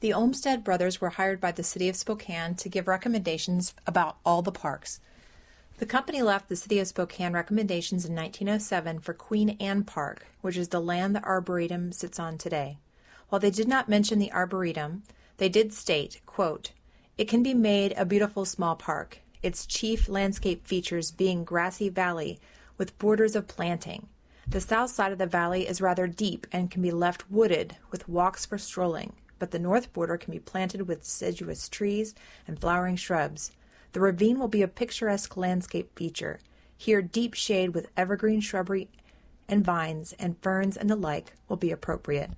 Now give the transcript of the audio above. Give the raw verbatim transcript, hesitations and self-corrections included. The Olmsted brothers were hired by the city of Spokane to give recommendations about all the parks. The company left the city of Spokane recommendations in nineteen oh seven for Queen Anne Park, which is the land the Arboretum sits on today. While they did not mention the Arboretum, they did state, quote, "It can be made a beautiful small park, its chief landscape features being grassy valley with borders of planting. The south side of the valley is rather deep and can be left wooded with walks for strolling, but the north border can be planted with deciduous trees and flowering shrubs. The ravine will be a picturesque landscape feature. Here, deep shade with evergreen shrubbery and vines and ferns and the like will be appropriate."